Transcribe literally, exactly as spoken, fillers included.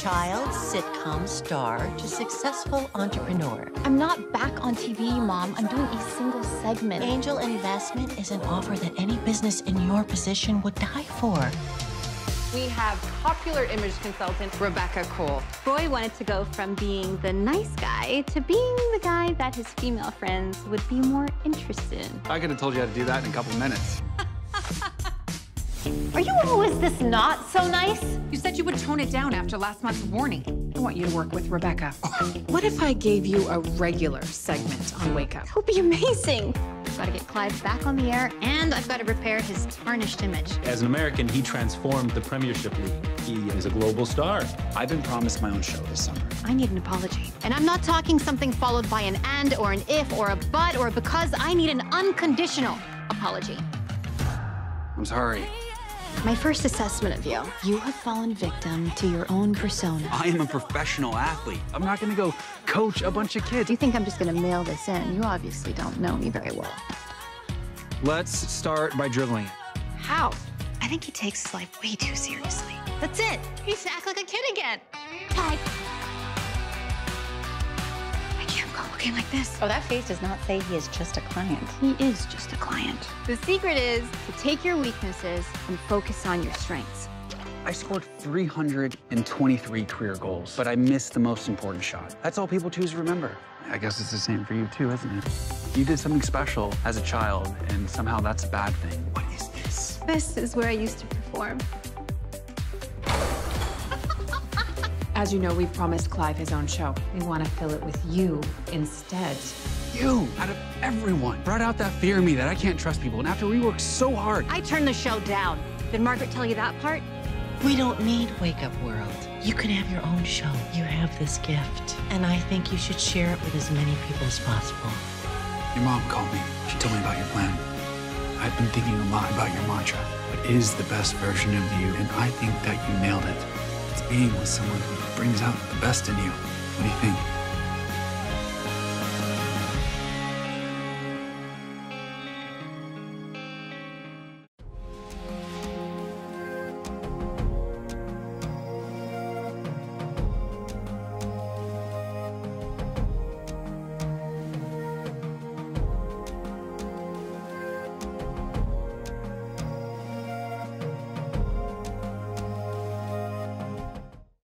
child sitcom star to successful entrepreneur. I'm not back on T V, Mom. I'm doing a single segment. Angel investment is an offer that any business in your position would die for. We have popular image consultant Rebecca Cole. Roy wanted to go from being the nice guy to being the guy that his female friends would be more interested in. I could have told you how to do that in a couple minutes. Are you always this not so nice? You said you would tone it down after last month's warning. I want you to work with Rebecca. What if I gave you a regular segment on Wake Up? That would be amazing. I've got to get Clive back on the air, and I've got to repair his tarnished image. As an American, he transformed the Premiership League. He is a global star. I've been promised my own show this summer. I need an apology. And I'm not talking something followed by an and or an if or a but or a because. I need an unconditional apology. I'm sorry. My first assessment of you. You have fallen victim to your own persona. I am a professional athlete. I'm not going to go coach a bunch of kids. You think I'm just going to mail this in? You obviously don't know me very well. Let's start by dribbling. How? I think he takes his life way too seriously. That's it. He needs to act like a kid again. Hi. Okay, like this. Oh, that face does not say he is just a client. He is just a client. The secret is to take your weaknesses and focus on your strengths. I scored three hundred twenty-three career goals, but I missed the most important shot. That's all people choose to remember. I guess it's the same for you too, isn't it? You did something special as a child, and somehow that's a bad thing. What is this? This is where I used to perform. As you know, we've promised Clive his own show. We want to fill it with you instead. You, out of everyone, brought out that fear in me that I can't trust people, and after we worked so hard. I turned the show down. Did Margaret tell you that part? We don't need Wake Up World. You can have your own show. You have this gift, and I think you should share it with as many people as possible. Your mom called me. She told me about your plan. I've been thinking a lot about your mantra. It is the best version of you, and I think that you nailed it. Being with someone who brings out the best in you. What do you think?